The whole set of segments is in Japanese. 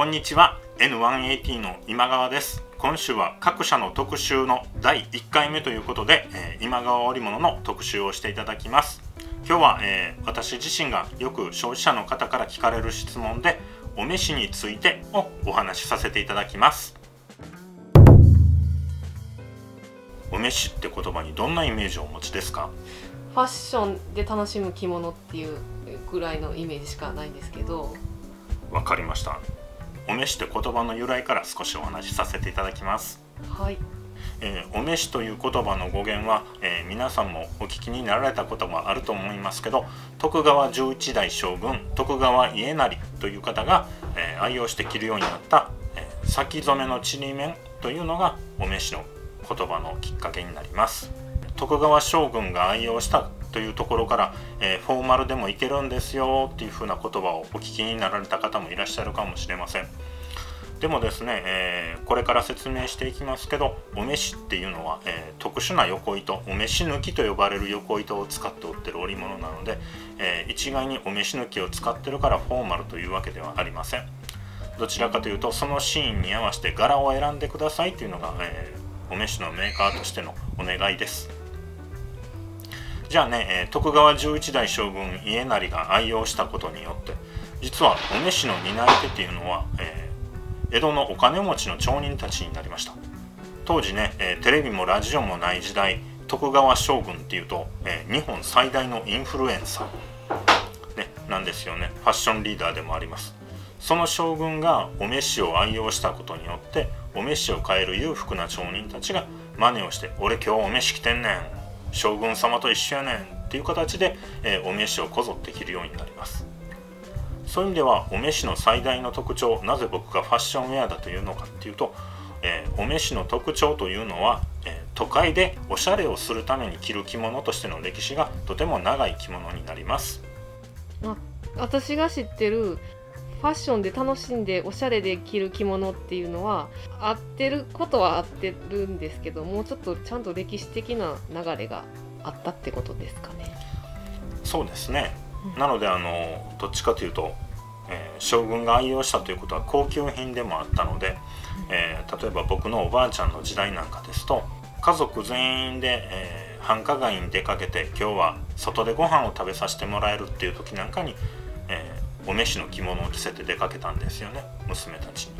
こんにちは、 N1AT の今川です。今週は各社の特集の第1回目ということで、今川織物の特集をしていただきます。今日は、私自身がよく消費者の方から聞かれる質問でお召しについてをお話しさせていただきます。お召しって言葉にどんなイメージをお持ちですか？ファッションで楽しむ着物っていうぐらいのイメージしかないんですけど。わかりました。お召しって言葉の由来から少しお話しさせていただきます。はい。お召しという言葉の語源は、皆さんもお聞きになられたこともあると思いますけど、徳川11代将軍徳川家斉という方が、愛用して着るようになった、先染めのちりめんというのがお召しの言葉のきっかけになります。徳川将軍が愛用したというところから、フォーマルでもいけるんですよっていうふうな言葉をお聞きになられた方もいらっしゃるかもしれません。でもですね、これから説明していきますけど、お召しっていうのは、特殊な横糸、お召し抜きと呼ばれる横糸を使って織ってる織物なので、一概にお召し抜きを使ってるからフォーマルというわけではありません。どちらかというと、そのシーンに合わせて柄を選んでくださいというのが、お召しのメーカーとしてのお願いです。じゃあね、徳川11代将軍家斉が愛用したことによって、実はお召しの担い手っていうのは、江戸のお金持ちの町人たちになりました。当時ね、テレビもラジオもない時代、徳川将軍っていうと、日本最大のインフルエンサー、なんですよね。ファッションリーダーでもあります。その将軍がお召しを愛用したことによって、お召しを買える裕福な町人たちが真似をして「俺今日お召し着てんねん、将軍様と一緒やねん」っていう形で、お召しをこぞって着るようになります。そういう意味では、お召しの最大の特徴、なぜ僕がファッションウェアだというのかっていうと、お召しの特徴というのは、都会でおしゃれをするために着る着物としての歴史がとても長い着物になります。私が知ってるファッションで楽しんでおしゃれで着る着物っていうのは合ってることは合ってるんですけど、もうちょっとちゃんと歴史的な流れがあったってことですかね。そうですね。なのでどっちかというと、将軍が愛用したということは高級品でもあったので、例えば僕のおばあちゃんの時代なんかですと、家族全員で、繁華街に出かけて今日は外でご飯を食べさせてもらえるっていう時なんかに、お召しの着物を着せて出かけたんですよね、娘たちに。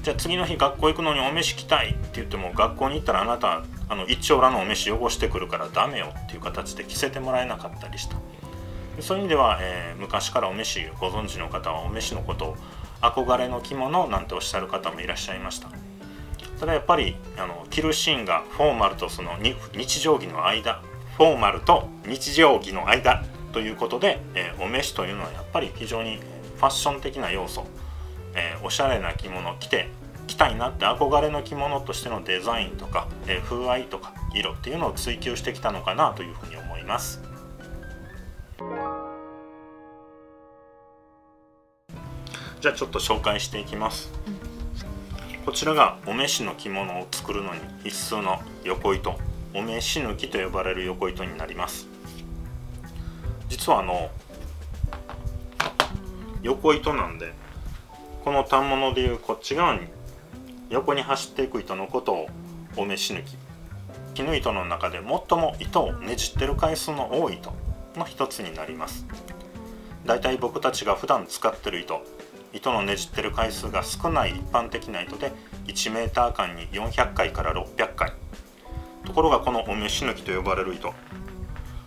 じゃあ次の日学校行くのにお召し着たいって言っても、学校に行ったらあなた一丁羅のお召し汚してくるからダメよっていう形で着せてもらえなかったりした。そういう意味では、昔からお召しご存知の方はお召しのことを憧れの着物なんておっしゃる方もいらっしゃいました。それはやっぱり着るシーンがフォーマルとその日常着の間、フォーマルと日常着の間ということで、お召しというのはやっぱり非常にファッション的な要素、おしゃれな着物を着たいなって憧れの着物としてのデザインとか、風合いとか色っていうのを追求してきたのかなというふうに思います。じゃあちょっと紹介していきます。こちらがお召しの着物を作るのに必須の横糸、お召し抜きと呼ばれる横糸になります。実は横糸なんで、この反物でいうこっち側に横に走っていく糸のことをお召し抜き、絹糸の中で最も糸をねじってる回数の多い糸の一つになります。だいたい僕たちが普段使ってる糸のねじってる回数が少ない一般的な糸で 1m 間に400回から600回。ところがこのお召し抜きと呼ばれる糸、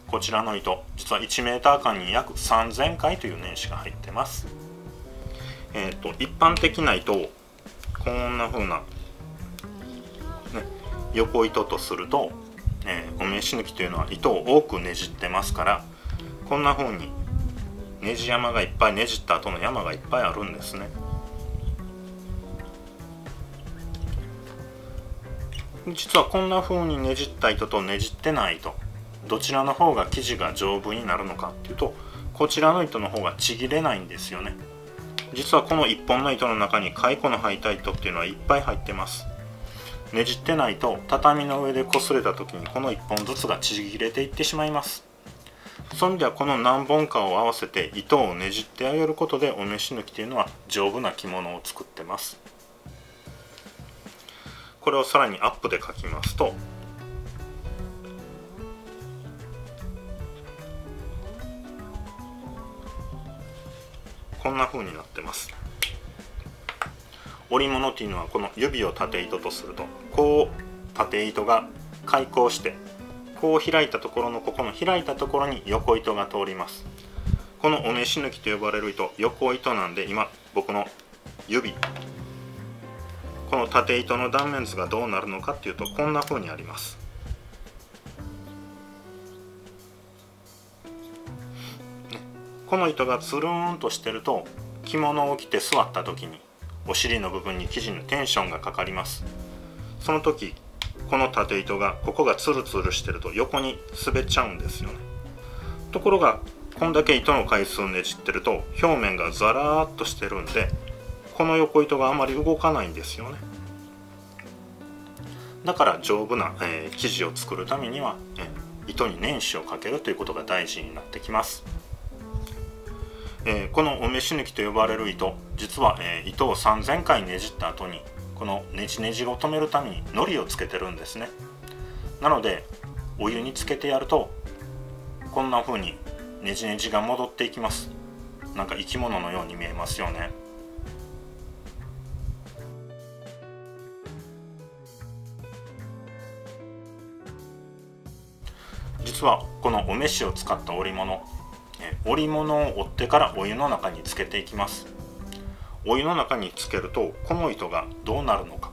こちらの糸、実は 1m 間に約3000回という年始が入ってます。一般的な糸をこんな風な、横糸とすると、お召し抜きというのは糸を多くねじってますから、こんな風にねじ山がいっぱい、ねじった後の山がいっぱいあるんですね。実はこんな風にねじった糸とねじってない糸、どちらの方が生地が丈夫になるのかっていうと、こちらの糸の方がちぎれないんですよね。実はこの1本の糸の中に蚕の履いた糸っていうのはいっぱい入ってます。ねじってないと畳の上で擦れた時にこの1本ずつがちぎれていってしまいます。そういう意味ではこの何本かを合わせて糸をねじってあげることでお召し抜きというのは丈夫な着物を作ってます。これをさらにアップで描きますと、こんな風になってます。織物っていうのはこの指を縦糸とすると、こう縦糸が開口してこう開いたところのここの開いたところに横糸が通ります。このお召し抜きと呼ばれる糸、横糸なんで、今僕の指、この縦糸の断面図がどうなるのかっていうと、こんな風にあります。この糸がつるんとしてると、着物を着て座った時にお尻の部分に生地のテンションがかかります。その時この縦糸が、ここがツルツルしてると横に滑っちゃうんですよね。ところがこんだけ糸の回数ねじってると表面がザラーっとしてるんで、この横糸があまり動かないんですよね。だから丈夫な、生地を作るためには、糸に年始をかけるということが大事になってきます。このお召し抜きと呼ばれる糸、実は、糸を3000回ねじった後にこのねじねじを止めるために糊をつけてるんですね。なのでお湯につけてやるとこんな風にねじねじが戻っていきます。なんか生き物のように見えますよね。実はこのお召しを使った織物、織物を折ってからお湯の中につけていきます。お湯の中につけるとこの糸がどうなるのか、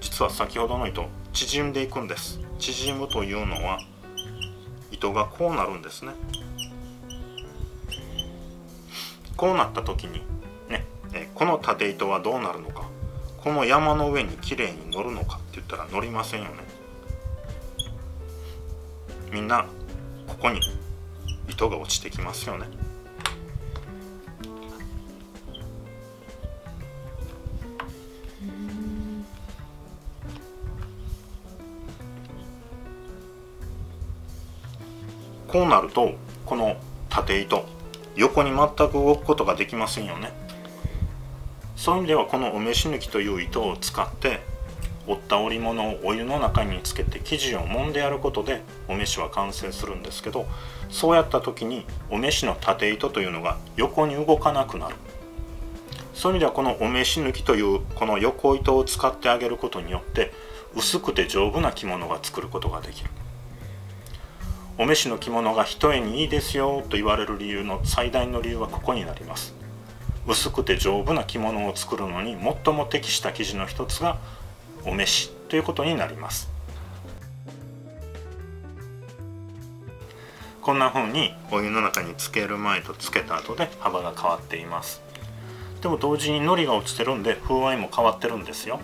実は先ほどの糸縮んでいくんです。縮むというのは糸がこうなるんですね。こうなった時にね、この縦糸はどうなるのか、この山の上にきれいに乗るのかって言ったら乗りませんよね。みんなここに糸が落ちてきますよね。こうなるとこの縦糸、横に全く動くことができませんよね。そういう意味ではこのお召し抜きという糸を使って折った織物をお湯の中につけて生地を揉んでやることでお召しは完成するんですけど、そうやった時にお召しの縦糸というのが横に動かなくなる。そういう意味ではこのお召し抜きというこの横糸を使ってあげることによって薄くて丈夫な着物が作ることができる。お召しの着物が一重にいいですよと言われる理由の最大の理由はここになります。薄くて丈夫な着物を作るのに最も適した生地の一つがお召しということになります。こんな風にお湯の中につける前とつけた後で幅が変わっています。でも同時に糊が落ちてるんで風合いも変わってるんですよ。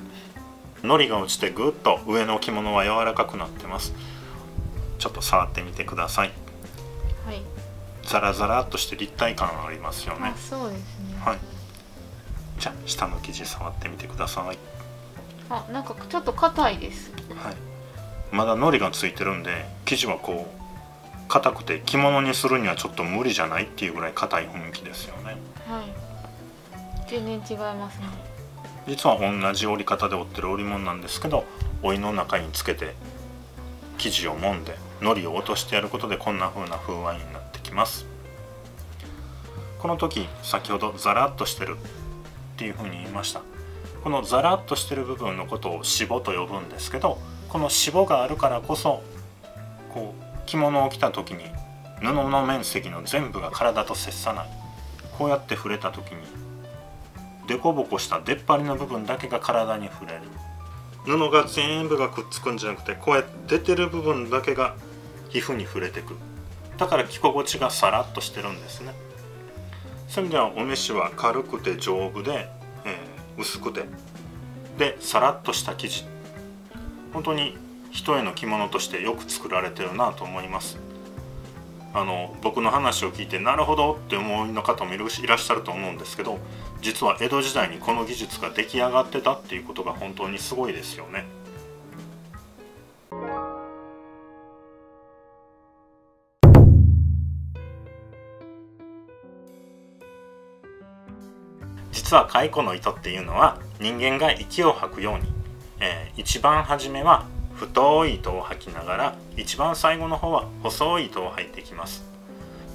糊が落ちてぐっと上の着物は柔らかくなってます。ちょっと触ってみてください。はい、ザラザラっとして立体感ありますよね。そうですね。はい。じゃあ下の生地触ってみてください。あ、なんかちょっと硬いです。はい。まだ糊がついてるんで生地はこう硬くて着物にするにはちょっと無理じゃないっていうぐらい硬い雰囲気ですよね。はい。全然違いますね。実は同じ折り方で折ってる織物なんですけど、お湯の中につけて生地を揉んで糊を落としてやることでこんな風な風合いになってきます。この時先ほどザラッとしてるっていう風に言いました。このザラッとしてる部分のことをしぼと呼ぶんですけど、このしぼがあるからこそこう着物を着た時に布の面積の全部が体と接さない、こうやって触れた時にデコボコした出っ張りの部分だけが体に触れる。布が全部がくっつくんじゃなくて、こうやって出てる部分だけが皮膚に触れてくる。だから着心地がさらっとしてるんですね。そういう意味ではお召しは軽くて丈夫で、薄くてでさらっとした生地、本当に一重の着物としてよく作られてるなと思います。僕の話を聞いてなるほどって思いの方もいらっしゃると思うんですけど、実は江戸時代にこの技術が出来上がってたっていうことが本当にすごいですよね。実は蚕の糸っていうのは人間が息を吐くように、一番初めは太い糸を吐きながら一番最後の方は細い糸を吐いていきます。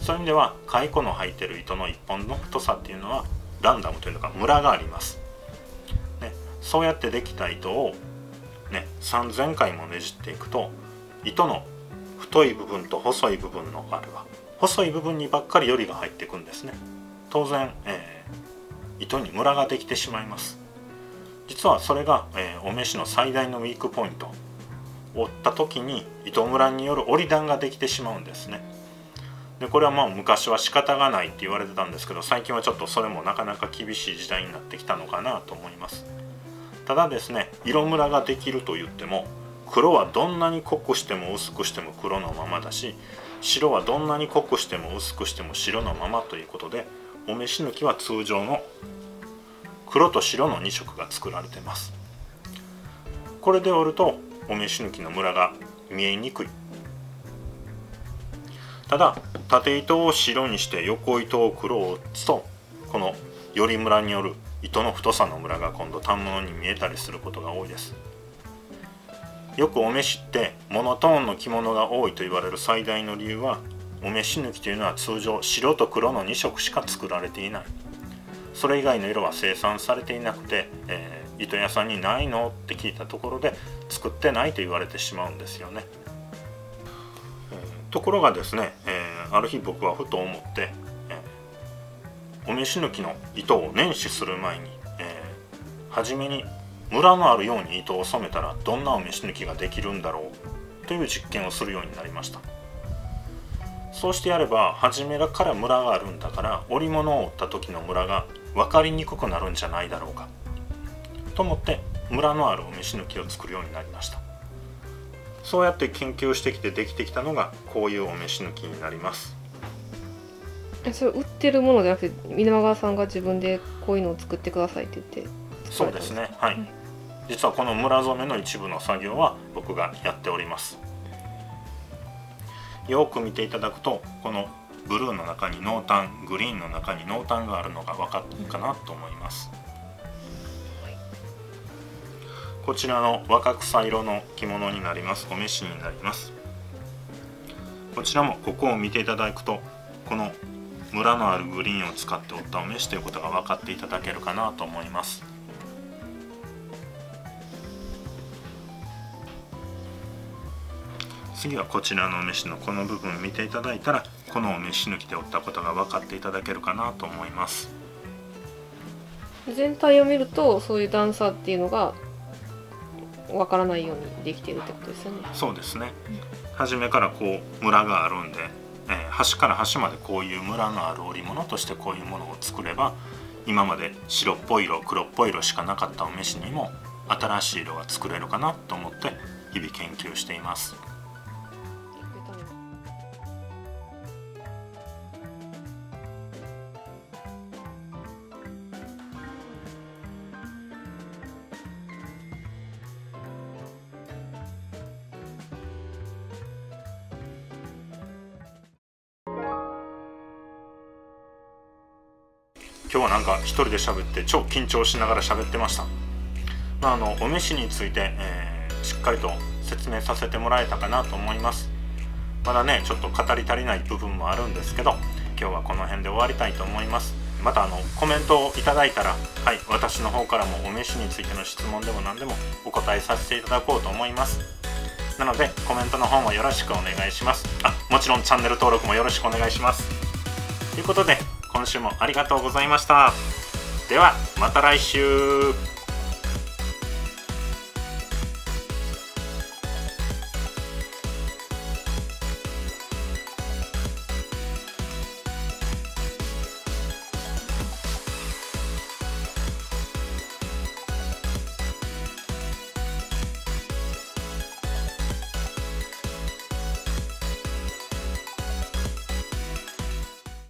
そういう意味では蚕の吐いてる糸の1本の太さっていうのはランダムというかムラがあります、ね、そうやってできた糸を、ね、3000回もねじっていくと糸の太い部分と細い部分のあれは細い部分にばっかりよりが入っていくんですね。当然、糸にムラができてしまいます。実はそれが、お召しの最大のウィークポイント。折った時に糸ムラによる折り段ができてしまうんですね。でこれはまあ昔は仕方がないって言われてたんですけど、最近はちょっとそれもなかなか厳しい時代になってきたのかなと思います。ただですね、色ムラができると言っても黒はどんなに濃くしても薄くしても黒のままだし、白はどんなに濃くしても薄くしても白のままということで、お召し抜きは通常の黒と白の2色が作られてます。これで折るとお召し抜きのムラが見えにくい。ただ縦糸を白にして横糸を黒を打つと、このよりムラによる糸の太さのムラが今度反物に見えたりすることが多いです。よくお召しってモノトーンの着物が多いと言われる最大の理由は、お召し抜きというのは通常白と黒の2色しか作られていない。それ以外の色は生産されていなくて、糸屋さんにないのって聞いたところで作ってないと言われてしまうんですよね。ところがですね、ある日僕はふと思って、お召し抜きの糸を捻糸する前に、初めにムラのあるように糸を染めたらどんなお召し抜きができるんだろうという実験をするようになりました。そうしてやれば初めからムラがあるんだから、織物を織った時のムラが分かりにくくなるんじゃないだろうかと思って、ムラのあるお召し抜きを作るようになりました。そうやって研究してきてできてきたのがこういうお召し抜きになります。それ売ってるものじゃなくて、皆川さんが自分でこういうのを作ってくださいって言って作られたんですか？そうですね、はい、実はこのムラ染めの一部の作業は僕がやっております。よく見ていただくと、このブルーの中に濃淡、グリーンの中に濃淡があるのが分かるかなと思います。こちらの若草色の着物になります。お召しになります。こちらもここを見ていただくと、このムラのあるグリーンを使って織ったお召しということが分かっていただけるかなと思います。次はこちらのお召しのこの部分を見ていただいたら、このお召し抜きで織ったことが分かっていただけるかなと思います。全体を見るとそういう段差っていうのが分からないようにできているってことですよね。そうですね、初めからこうムラがあるんで、端から端までこういうムラのある織物としてこういうものを作れば、今まで白っぽい色黒っぽい色しかなかったお召しにも新しい色が作れるかなと思って日々研究しています。今日はなんか一人で喋って超緊張しながら喋ってました。まあ、お召しについて、しっかりと説明させてもらえたかなと思います。まだねちょっと語り足りない部分もあるんですけど、今日はこの辺で終わりたいと思います。またコメントをいただいたら、はい、私の方からもお召しについての質問でも何でもお答えさせていただこうと思います。なのでコメントの方もよろしくお願いします。あ、もちろんチャンネル登録もよろしくお願いします。ということで今週もありがとうございました。ではまた来週。